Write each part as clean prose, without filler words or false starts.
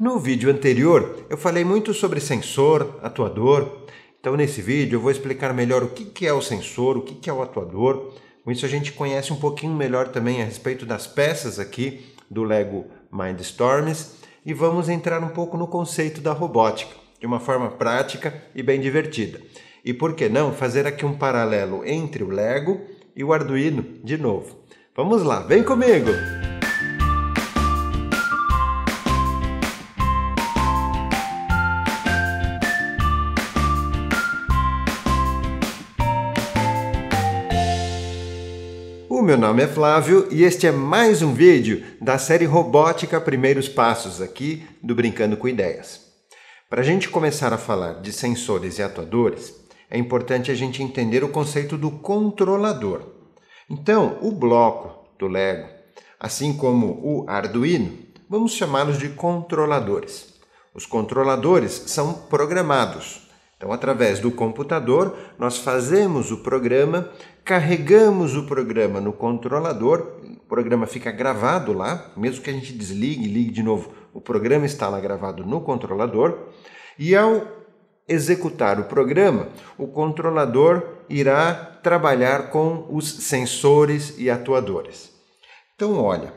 No vídeo anterior eu falei muito sobre sensor, atuador, então nesse vídeo eu vou explicar melhor o que é o sensor, o que é o atuador. Com isso a gente conhece um pouquinho melhor também a respeito das peças aqui do LEGO Mindstorms e vamos entrar um pouco no conceito da robótica, de uma forma prática e bem divertida. E por que não fazer aqui um paralelo entre o LEGO e o Arduino de novo. Vamos lá, vem comigo! Meu nome é Flávio e este é mais um vídeo da série Robótica Primeiros Passos aqui do Brincando com Ideias. Para a gente começar a falar de sensores e atuadores, é importante a gente entender o conceito do controlador. Então, o bloco do LEGO, assim como o Arduino, vamos chamá-los de controladores. Os controladores são programados. Então, através do computador, nós fazemos o programa, carregamos o programa no controlador, o programa fica gravado lá, mesmo que a gente desligue e ligue de novo, o programa está lá gravado no controlador, e ao executar o programa, o controlador irá trabalhar com os sensores e atuadores. Então, olha,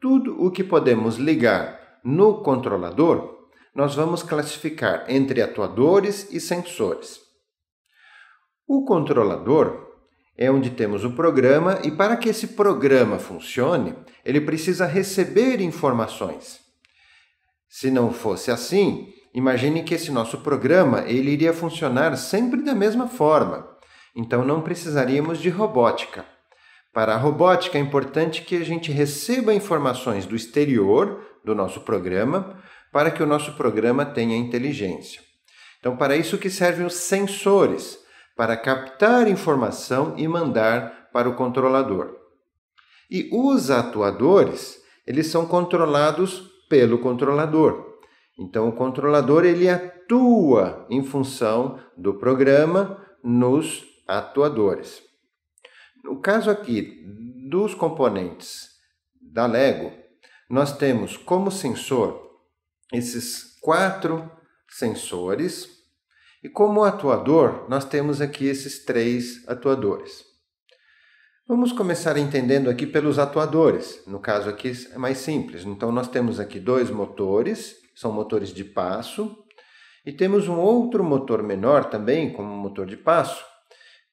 tudo o que podemos ligar no controlador, nós vamos classificar entre atuadores e sensores. O controlador é onde temos o programa e para que esse programa funcione, ele precisa receber informações. Se não fosse assim, imagine que esse nosso programa ele iria funcionar sempre da mesma forma. Então não precisaríamos de robótica. Para a robótica é importante que a gente receba informações do exterior do nosso programa, para que o nosso programa tenha inteligência. Então, para isso que servem os sensores, para captar informação e mandar para o controlador. E os atuadores, eles são controlados pelo controlador. Então, o controlador ele atua em função do programa nos atuadores. No caso aqui dos componentes da LEGO, nós temos como sensor esses 4 sensores e como atuador nós temos aqui esses 3 atuadores. Vamos começar entendendo aqui pelos atuadores, no caso aqui é mais simples. Então nós temos aqui 2 motores, são motores de passo, e temos um outro motor menor também, como motor de passo,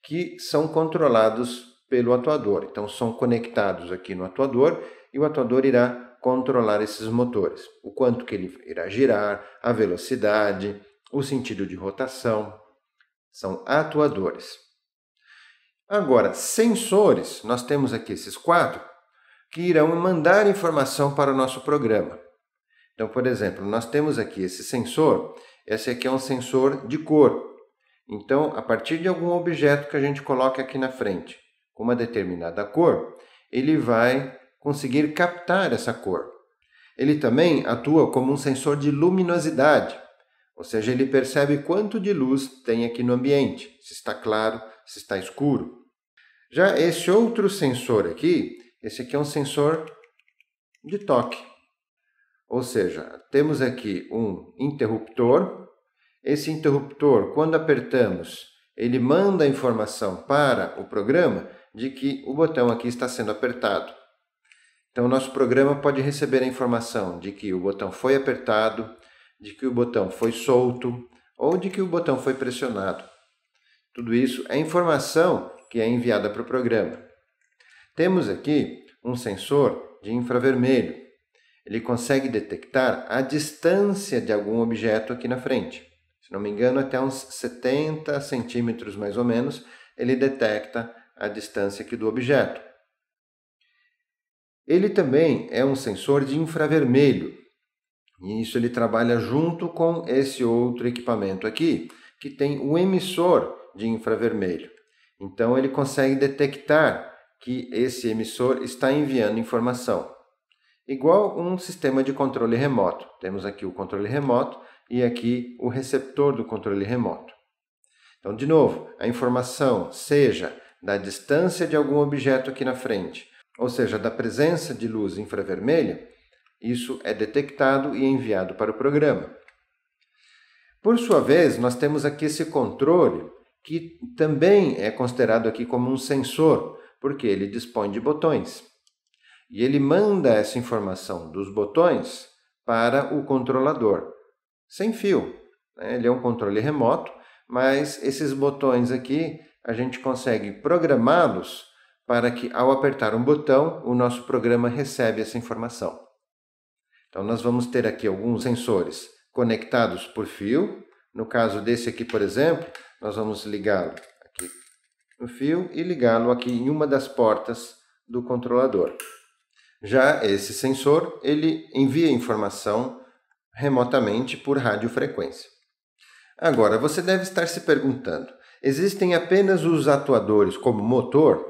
que são controlados pelo atuador. Então são conectados aqui no atuador e o atuador irá controlar esses motores, o quanto que ele irá girar, a velocidade, o sentido de rotação, são atuadores. Agora, sensores, nós temos aqui esses 4 que irão mandar informação para o nosso programa. Então, por exemplo, nós temos aqui esse sensor, esse aqui é um sensor de cor. Então, a partir de algum objeto que a gente coloca aqui na frente, com uma determinada cor, ele vai conseguir captar essa cor. Ele também atua como um sensor de luminosidade, ou seja, ele percebe quanto de luz tem aqui no ambiente, se está claro, se está escuro. Já esse outro sensor aqui, esse aqui é um sensor de toque, ou seja, temos aqui um interruptor. Esse interruptor, quando apertamos, ele manda a informação para o programa de que o botão aqui está sendo apertado. Então, o nosso programa pode receber a informação de que o botão foi apertado, de que o botão foi solto ou de que o botão foi pressionado. Tudo isso é informação que é enviada para o programa. Temos aqui um sensor de infravermelho. Ele consegue detectar a distância de algum objeto aqui na frente. Se não me engano, até uns 70 centímetros mais ou menos, ele detecta a distância aqui do objeto. Ele também é um sensor de infravermelho e isso ele trabalha junto com esse outro equipamento aqui que tem um emissor de infravermelho. Então ele consegue detectar que esse emissor está enviando informação. Igual um sistema de controle remoto. Temos aqui o controle remoto e aqui o receptor do controle remoto. Então de novo, a informação seja da distância de algum objeto aqui na frente, ou seja, da presença de luz infravermelha, Isso é detectado e enviado para o programa. Por sua vez, nós temos aqui esse controle, que também é considerado aqui como um sensor, porque ele dispõe de botões. E ele manda essa informação dos botões para o controlador, sem fio. Ele é um controle remoto, mas esses botões aqui a gente consegue programá-los para que, ao apertar um botão, o nosso programa recebe essa informação. Então, nós vamos ter aqui alguns sensores conectados por fio. No caso desse aqui, por exemplo, nós vamos ligá-lo aqui no fio e ligá-lo aqui em uma das portas do controlador. Já esse sensor, ele envia informação remotamente por radiofrequência. Agora, você deve estar se perguntando, existem apenas os atuadores como motor?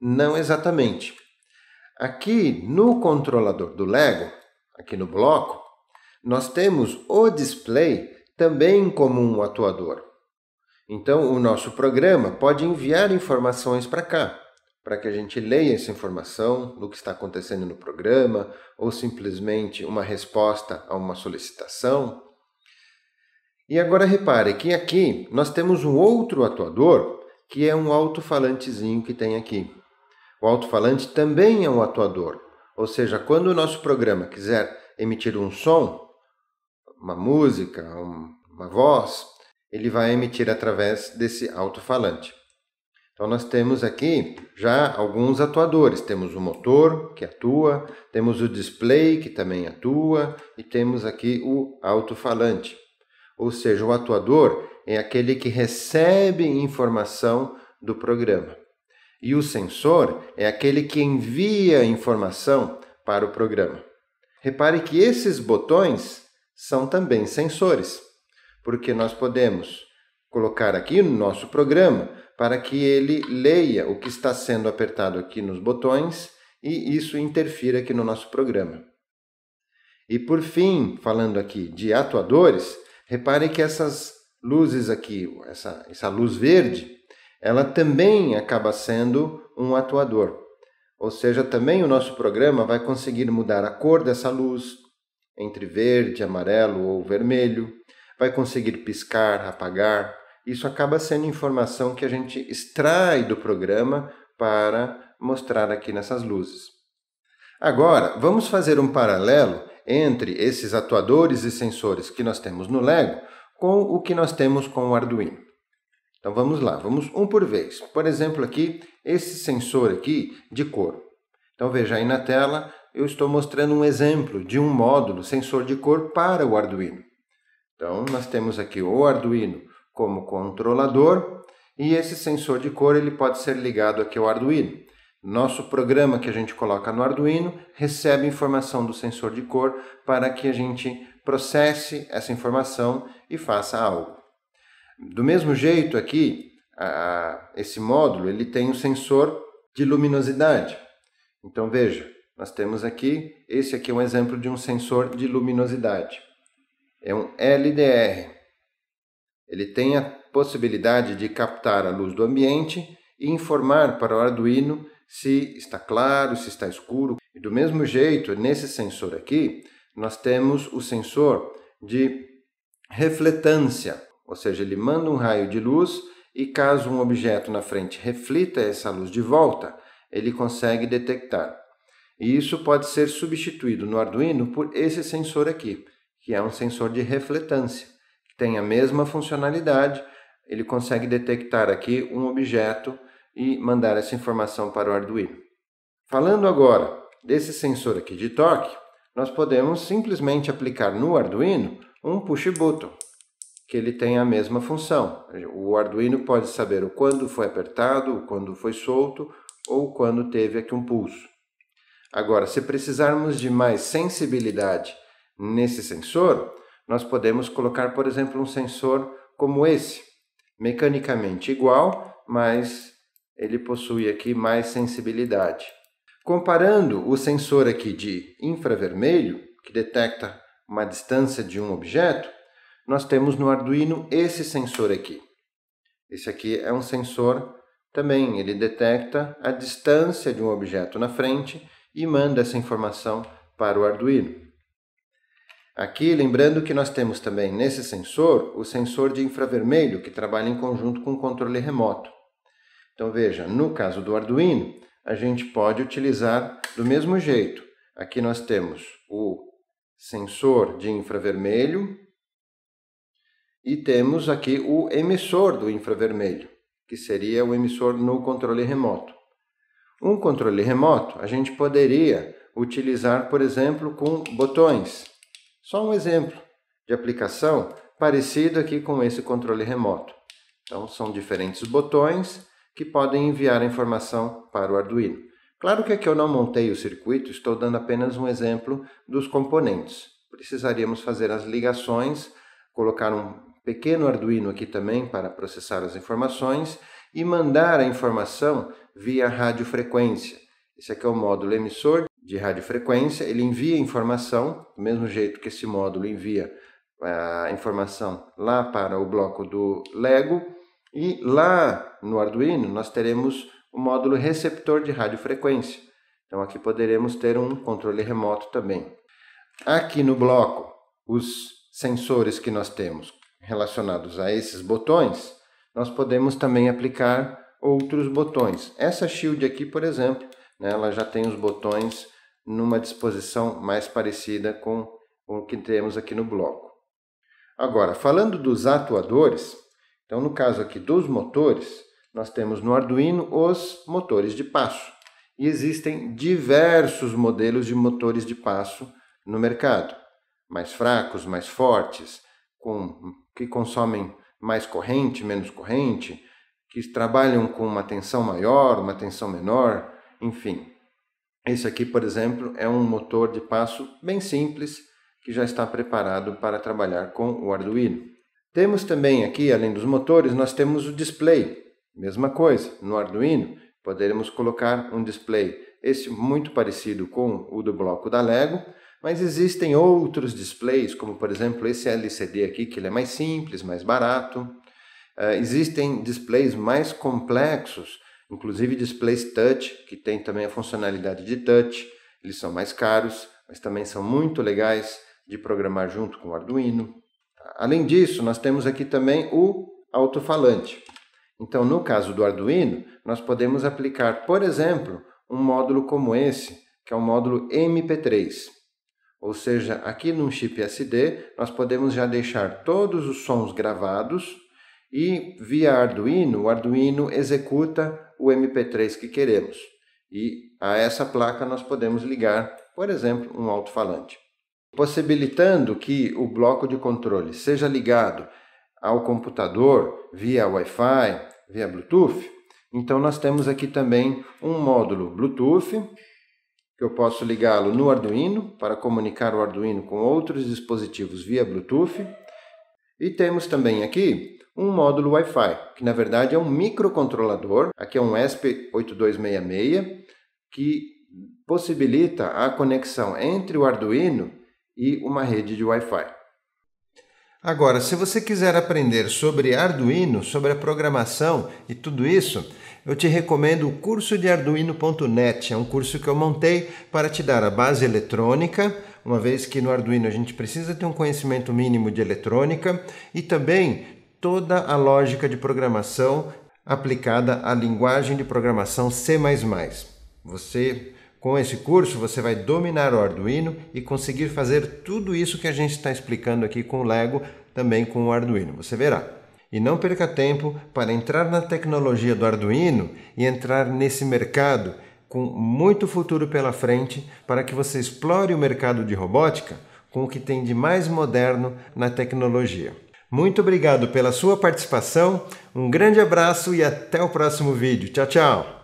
Não exatamente. Aqui no controlador do LEGO, aqui no bloco, nós temos o display também como um atuador. Então, o nosso programa pode enviar informações para cá, para que a gente leia essa informação do que está acontecendo no programa, ou simplesmente uma resposta a uma solicitação. E agora repare que aqui nós temos um outro atuador, que é um alto-falantezinho que tem aqui. O alto-falante também é um atuador, ou seja, quando o nosso programa quiser emitir um som, uma música, uma voz, ele vai emitir através desse alto-falante. Então nós temos aqui já alguns atuadores, temos o motor que atua, temos o display que também atua e temos aqui o alto-falante. Ou seja, o atuador é aquele que recebe informação do programa. E o sensor é aquele que envia informação para o programa. Repare que esses botões são também sensores, porque nós podemos colocar aqui no nosso programa para que ele leia o que está sendo apertado aqui nos botões e isso interfira aqui no nosso programa. E por fim, falando aqui de atuadores, repare que essas luzes aqui, essa luz verde, ela também acaba sendo um atuador. Ou seja, também o nosso programa vai conseguir mudar a cor dessa luz, entre verde, amarelo ou vermelho, vai conseguir piscar, apagar. Isso acaba sendo informação que a gente extrai do programa para mostrar aqui nessas luzes. Agora, vamos fazer um paralelo entre esses atuadores e sensores que nós temos no LEGO com o que nós temos com o Arduino. Então vamos lá, vamos um por vez. Por exemplo aqui, esse sensor aqui de cor. Então veja aí na tela, eu estou mostrando um exemplo de um módulo sensor de cor para o Arduino. Então nós temos aqui o Arduino como controlador e esse sensor de cor ele pode ser ligado aqui ao Arduino. Nosso programa que a gente coloca no Arduino recebe informação do sensor de cor para que a gente processe essa informação e faça algo. Do mesmo jeito aqui, esse módulo ele tem um sensor de luminosidade. Então veja, nós temos aqui, esse aqui é um exemplo de um sensor de luminosidade. É um LDR. Ele tem a possibilidade de captar a luz do ambiente e informar para o Arduino se está claro, se está escuro. E do mesmo jeito, nesse sensor aqui, nós temos o sensor de refletância. Ou seja, ele manda um raio de luz e caso um objeto na frente reflita essa luz de volta, ele consegue detectar. E isso pode ser substituído no Arduino por esse sensor aqui, que é um sensor de refletância. Tem a mesma funcionalidade, ele consegue detectar aqui um objeto e mandar essa informação para o Arduino. Falando agora desse sensor aqui de toque, nós podemos simplesmente aplicar no Arduino um push button, que ele tem a mesma função. O Arduino pode saber o quando foi apertado, o quando foi solto ou quando teve aqui um pulso. Agora, se precisarmos de mais sensibilidade nesse sensor, nós podemos colocar, por exemplo, um sensor como esse, mecanicamente igual, mas ele possui aqui mais sensibilidade. Comparando o sensor aqui de infravermelho, que detecta uma distância de um objeto, nós temos no Arduino esse sensor aqui. Esse aqui é um sensor também, ele detecta a distância de um objeto na frente e manda essa informação para o Arduino. Aqui, lembrando que nós temos também nesse sensor, o sensor de infravermelho, que trabalha em conjunto com o controle remoto. Então veja, no caso do Arduino, a gente pode utilizar do mesmo jeito. Aqui nós temos o sensor de infravermelho e temos aqui o emissor do infravermelho, que seria o emissor no controle remoto. Um controle remoto a gente poderia utilizar, por exemplo, com botões. Só um exemplo de aplicação parecido aqui com esse controle remoto. Então, são diferentes botões que podem enviar a informação para o Arduino. Claro que aqui eu não montei o circuito, estou dando apenas um exemplo dos componentes. Precisaríamos fazer as ligações, colocar um pequeno Arduino aqui também para processar as informações e mandar a informação via radiofrequência. Esse aqui é o módulo emissor de radiofrequência, ele envia informação, do mesmo jeito que esse módulo envia a informação lá para o bloco do LEGO, e lá no Arduino nós teremos o módulo receptor de radiofrequência. Então aqui poderemos ter um controle remoto também. Aqui no bloco, os sensores que nós temos relacionados a esses botões, nós podemos também aplicar outros botões. Essa shield aqui, por exemplo, né, ela já tem os botões numa disposição mais parecida com o que temos aqui no bloco. Agora, falando dos atuadores, então no caso aqui dos motores, nós temos no Arduino os motores de passo. E existem diversos modelos de motores de passo no mercado. Mais fracos, mais fortes, que consomem mais corrente, menos corrente, que trabalham com uma tensão maior, uma tensão menor, enfim. Esse aqui, por exemplo, é um motor de passo bem simples que já está preparado para trabalhar com o Arduino. Temos também aqui, além dos motores, nós temos o display. Mesma coisa, no Arduino poderemos colocar um display, esse muito parecido com o do bloco da LEGO, mas existem outros displays, como por exemplo esse LCD aqui, que ele é mais simples, mais barato. Existem displays mais complexos, inclusive displays touch, que tem também a funcionalidade de touch. Eles são mais caros, mas também são muito legais de programar junto com o Arduino. Além disso, nós temos aqui também o alto-falante. Então, no caso do Arduino, nós podemos aplicar, por exemplo, um módulo como esse, que é o módulo MP3. Ou seja, aqui num chip SD, nós podemos já deixar todos os sons gravados e via Arduino, o Arduino executa o MP3 que queremos. E a essa placa nós podemos ligar, por exemplo, um alto-falante, possibilitando que o bloco de controle seja ligado ao computador via Wi-Fi, via Bluetooth. Então nós temos aqui também um módulo Bluetooth, que eu posso ligá-lo no Arduino, para comunicar o Arduino com outros dispositivos via Bluetooth. E temos também aqui um módulo Wi-Fi, que na verdade é um microcontrolador, aqui é um ESP8266, que possibilita a conexão entre o Arduino e uma rede de Wi-Fi. Agora, se você quiser aprender sobre Arduino, sobre a programação e tudo isso, eu te recomendo o curso de Arduino.net, é um curso que eu montei para te dar a base eletrônica, uma vez que no Arduino a gente precisa ter um conhecimento mínimo de eletrônica e também toda a lógica de programação aplicada à linguagem de programação C++. Você, com esse curso, você vai dominar o Arduino e conseguir fazer tudo isso que a gente está explicando aqui com o LEGO, também com o Arduino, você verá. E não perca tempo para entrar na tecnologia do Arduino e entrar nesse mercado com muito futuro pela frente, para que você explore o mercado de robótica com o que tem de mais moderno na tecnologia. Muito obrigado pela sua participação, um grande abraço e até o próximo vídeo. Tchau, tchau!